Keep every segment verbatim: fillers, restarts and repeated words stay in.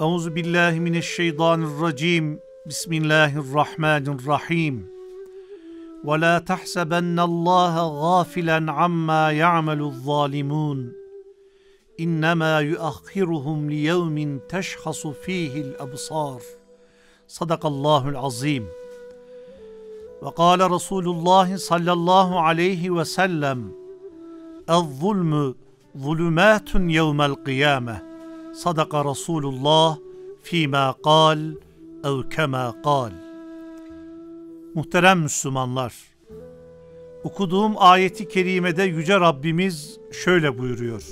Euzubillahimineşşeytanirracim. Bismillahirrahmanirrahim. Ve la tahsebennallâhe gâfilen ammâ ya'meluzzâlimûn. İnnemâ yuakhiruhum liyevmin teşhasu fîhil absâr. Sadakallâhu'l-azîm. Ve kâle Resûlullah sallallahu aleyhi ve sellem: "Ez-zulmü zulümâtun yevmel kıyâmeh." Sadaka Resulullah fîmâ kal ev kemâ kal. Muhterem Müslümanlar, okuduğum ayeti kerimede Yüce Rabbimiz şöyle buyuruyor: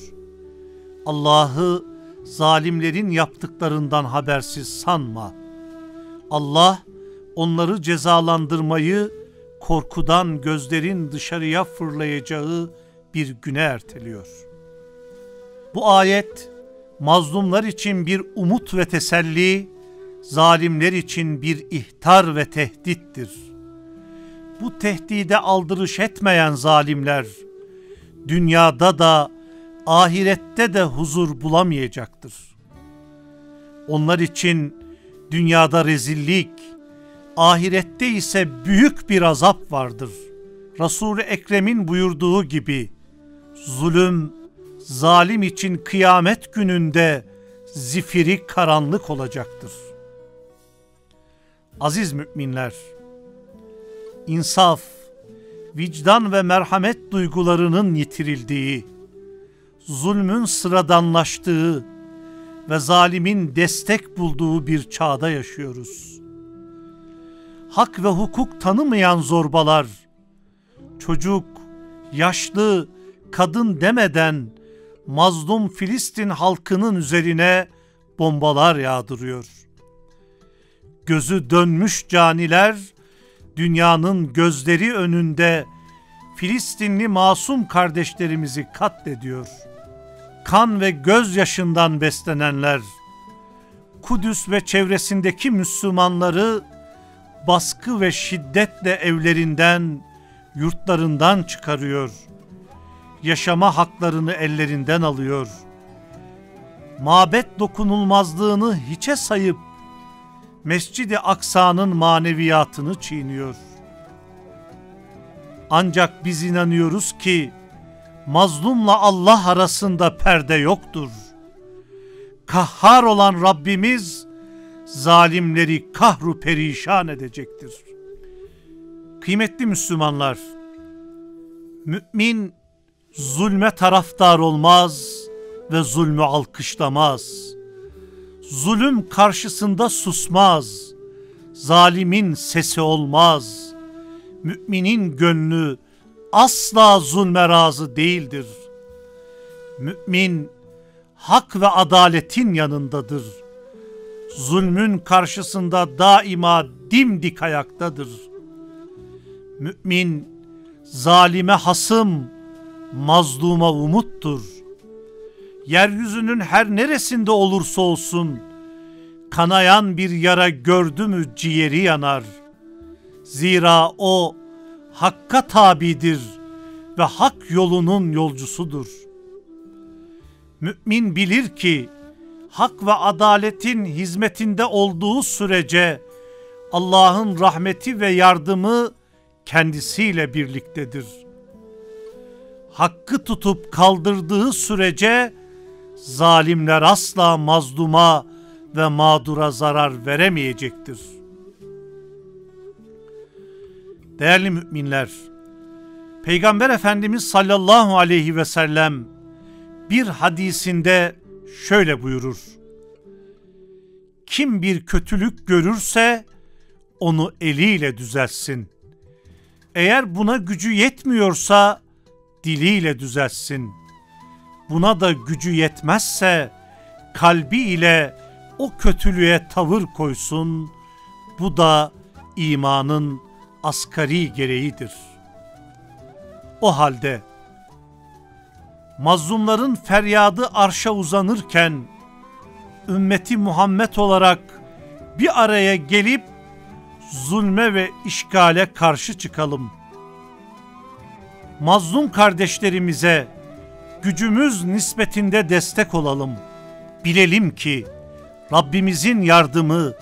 Allah'ı zalimlerin yaptıklarından habersiz sanma. Allah onları cezalandırmayı korkudan gözlerin dışarıya fırlayacağı bir güne erteliyor. Bu ayet, mazlumlar için bir umut ve teselli, zalimler için bir ihtar ve tehdittir. Bu tehdide aldırış etmeyen zalimler, dünyada da ahirette de huzur bulamayacaktır. Onlar için dünyada rezillik, ahirette ise büyük bir azap vardır. Resul-i Ekrem'in buyurduğu gibi, zulüm, zalim için kıyamet gününde zifiri karanlık olacaktır. Aziz müminler, insaf, vicdan ve merhamet duygularının yitirildiği, zulmün sıradanlaştığı ve zalimin destek bulduğu bir çağda yaşıyoruz. Hak ve hukuk tanımayan zorbalar, çocuk, yaşlı, kadın demeden mazlum Filistin halkının üzerine bombalar yağdırıyor. Gözü dönmüş caniler, dünyanın gözleri önünde Filistinli masum kardeşlerimizi katlediyor. Kan ve gözyaşından beslenenler, Kudüs ve çevresindeki Müslümanları baskı ve şiddetle evlerinden, yurtlarından çıkarıyor. Yaşama haklarını ellerinden alıyor. Mabet dokunulmazlığını hiçe sayıp Mescid-i Aksa'nın maneviyatını çiğniyor. Ancak biz inanıyoruz ki mazlumla Allah arasında perde yoktur. Kahhar olan Rabbimiz zalimleri kahru perişan edecektir. Kıymetli Müslümanlar, mümin zulme taraftar olmaz ve zulmü alkışlamaz. Zulüm karşısında susmaz. Zalimin sesi olmaz. Müminin gönlü asla zulme razı değildir. Mümin hak ve adaletin yanındadır. Zulmün karşısında daima dimdik ayaktadır. Mümin zalime hasım, mazluma umuttur. Yeryüzünün her neresinde olursa olsun, kanayan bir yara gördü mü ciğeri yanar. Zira o hakka tabidir ve hak yolunun yolcusudur. Mümin bilir ki hak ve adaletin hizmetinde olduğu sürece Allah'ın rahmeti ve yardımı kendisiyle birliktedir. Hakkı tutup kaldırdığı sürece zalimler asla mazluma ve mağdura zarar veremeyecektir. Değerli müminler, Peygamber Efendimiz sallallahu aleyhi ve sellem bir hadisinde şöyle buyurur: Kim bir kötülük görürse onu eliyle düzelsin. Eğer buna gücü yetmiyorsa diliyle düzelsin. Buna da gücü yetmezse kalbiyle o kötülüğe tavır koysun. Bu da imanın asgari gereğidir. O halde mazlumların feryadı arşa uzanırken ümmeti Muhammed olarak bir araya gelip zulme ve işgale karşı çıkalım. Mazlum kardeşlerimize gücümüz nispetinde destek olalım. Bilelim ki Rabbimizin yardımı,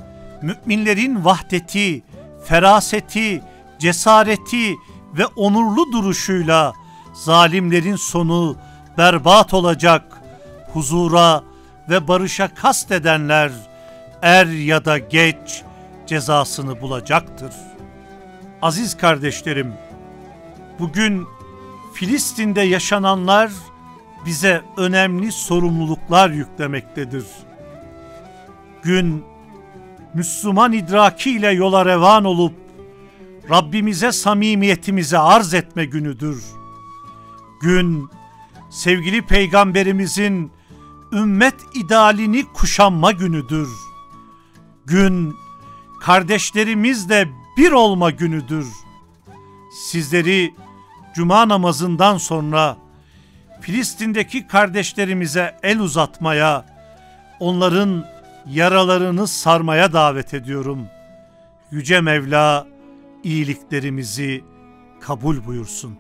müminlerin vahdeti, feraseti, cesareti ve onurlu duruşuyla zalimlerin sonu berbat olacak. Huzura ve barışa kastedenler er ya da geç cezasını bulacaktır. Aziz kardeşlerim, bugün Filistin'de yaşananlar bize önemli sorumluluklar yüklemektedir. Gün Müslüman idrakiyle yola revan olup Rabbimize samimiyetimizi arz etme günüdür. Gün sevgili Peygamberimizin ümmet idealini kuşanma günüdür. Gün kardeşlerimizle bir olma günüdür. Sizleri Cuma namazından sonra Filistin'deki kardeşlerimize el uzatmaya, onların yaralarını sarmaya davet ediyorum. Yüce Mevla iyiliklerimizi kabul buyursun.